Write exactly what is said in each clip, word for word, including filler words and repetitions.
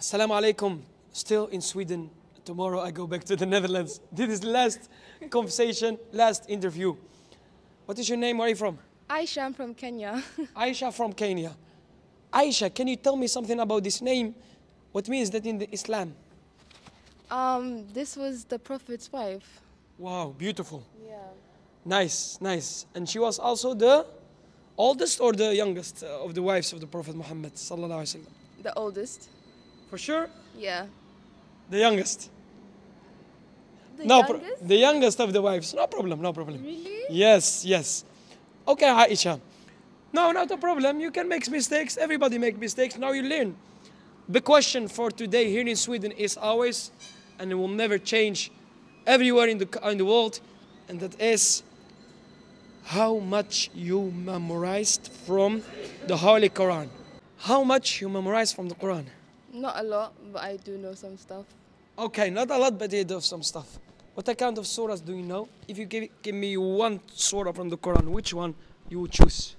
Assalamu alaikum, still in Sweden. Tomorrow I go back to the Netherlands. This is last conversation, last interview. What is your name? Where are you from? Aisha, I'm from Kenya. Aisha from Kenya. Aisha, can you tell me something about this name? What means that in the Islam? Um, this was the Prophet's wife. Wow, beautiful. Yeah. Nice, nice. And she was also the oldest or the youngest of the wives of the Prophet Muhammad Sallallahu Alaihi Wasallam? The oldest. For sure? Yeah. The youngest? The no, youngest? The youngest of the wives. No problem, no problem. Really? Yes, yes. Okay, Aisha. No, not a problem. You can make mistakes. Everybody make mistakes. Now you learn. The question for today here in Sweden is always, and it will never change everywhere in the, in the world, and that is how much you memorized from the Holy Quran. How much you memorized from the Quran? Not a lot, but I do know some stuff. Okay, not a lot, but you do some stuff. What kind of surahs do you know? If you give, give me one surah from the Quran, which one you would choose?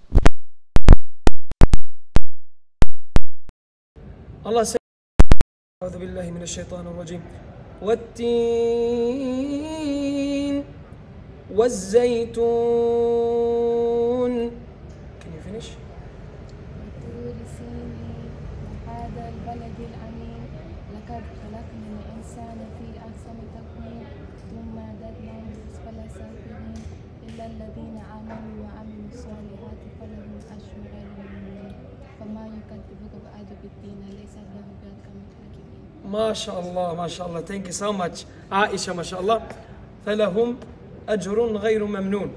Allah says, أعوذ بالله من الشيطان الرجيم. Wat tin waz zaitun. Can you finish? Masha'Allah, Masha'Allah. Thank you so much, Aisha. Masha'Allah. فَلَهُمْ أَجْرٌ غَيْرُ مَمْنُونَ.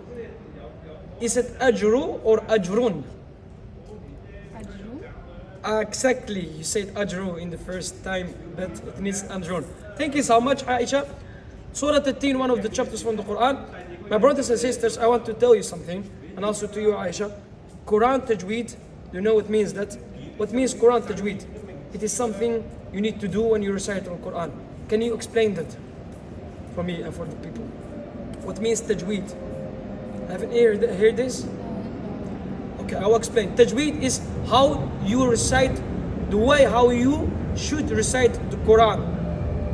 Is it Ajuru or Ajurun? Uh, exactly, you said Ajru in the first time, but it needs Ajurun. Thank you so much, Aisha. Surah thirteen, one of the chapters from the Quran. My brothers and sisters, I want to tell you something, and also to you, Aisha. Quran tajweed, you know what means that? What means Quran tajweed? It is something you need to do when you recite the Quran. Can you explain that for me and for the people? What means tajweed? Haven't you heard this? Okay, I will explain. Tajweed is how you recite, the way how you should recite the Quran.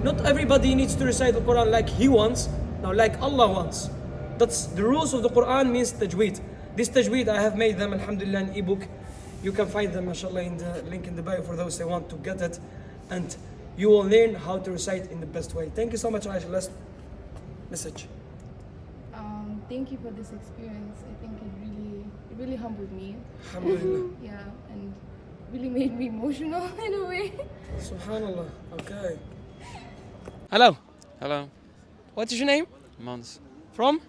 Not everybody needs to recite the Quran like he wants, now like Allah wants. That's the rules of the Quran means tajweed. This tajweed, I have made them, alhamdulillah, an ebook. You can find them, mashallah, in the link in the bio for those that want to get it. And you will learn how to recite in the best way. Thank you so much, Aisha. Last message. Um, thank you for this experience. I think it really, it really humbled me. Alhamdulillah. Yeah, and really made me emotional in a way. Subhanallah. Okay. Hello. Hello. What is your name? Mons. From?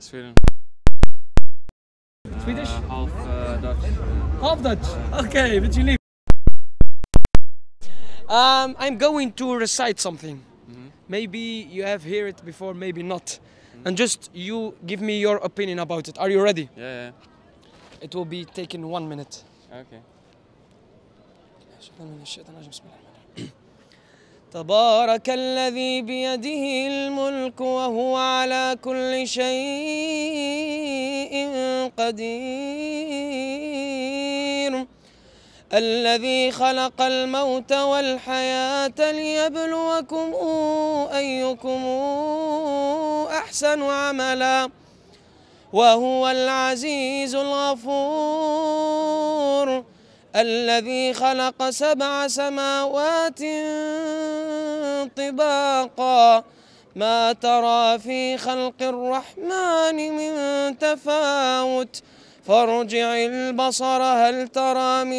Sweden. Swedish? Uh, half uh, Dutch. Half Dutch? Okay, but you leave. Um, I'm going to recite something. Mm-hmm. Maybe you have heard it before, maybe not. Mm-hmm. And just you give me your opinion about it. Are you ready? Yeah, yeah. It will be taken one minute. Okay. تبارك الذي بيده الملك وهو على كل شيء قدير الذي خلق الموت والحياة ليبلوكم أيكم أحسن عملا وهو العزيز الغفور الذي خلق سبع سماوات طباقا ما ترى في خلق الرحمن من تفاوت فارجع البصر هل ترى من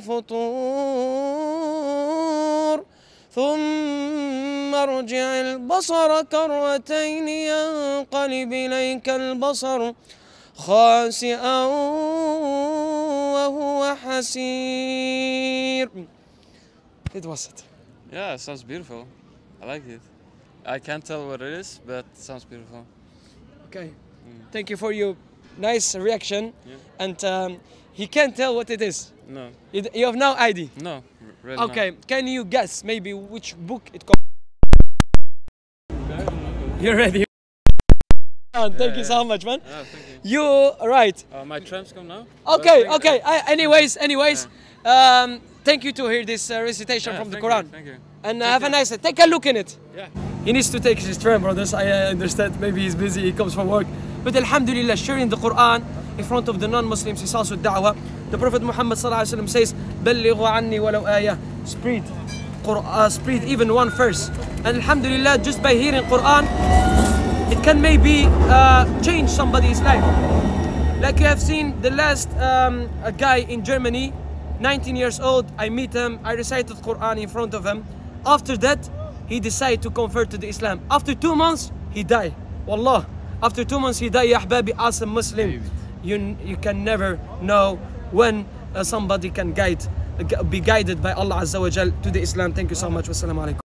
فطور ثم ارجع البصر كرتين ينقلب إليك البصر خاسئا وهو حسير. It was it. Yeah, it sounds beautiful. I like it. I can't tell what it is, but it sounds beautiful. Okay. Mm. Thank you for your nice reaction. Yeah. And um, he can't tell what it is. No. You, you have no idea? No. Really okay. Not. Can you guess maybe which book it comes from? You're ready. Yeah, thank yeah, you so yeah. much, man. Yeah, thank you. You right. Uh, my tram's come now. Okay, okay. I, anyways, anyways. Yeah. Um, thank you to hear this uh, recitation yeah, from the Quran. You, thank you. And thank have you. a nice day. Take a look in it. Yeah. He needs to take his train, brothers. I uh, understand. Maybe he's busy. He comes from work. But alhamdulillah, sharing the Quran in front of the non-Muslims is also da'wah. The Prophet Muhammad Sallallahu Alaihi Wasallam says, "Ballighu anni walau ayah." Spread, uh, spread even one verse. And alhamdulillah, just by hearing Quran, it can maybe uh, change somebody's life. Like you have seen the last um, a guy in Germany, nineteen years old. I meet him. I recited Quran in front of him. After that, he decided to convert to the Islam. After two months, he died. Wallah. After two months, he died. Ya habibi, as a Muslim, you you can never know when uh, somebody can guide, uh, be guided by Allah Azza wa Jal to the Islam. Thank you so much. Wassalamu alaikum.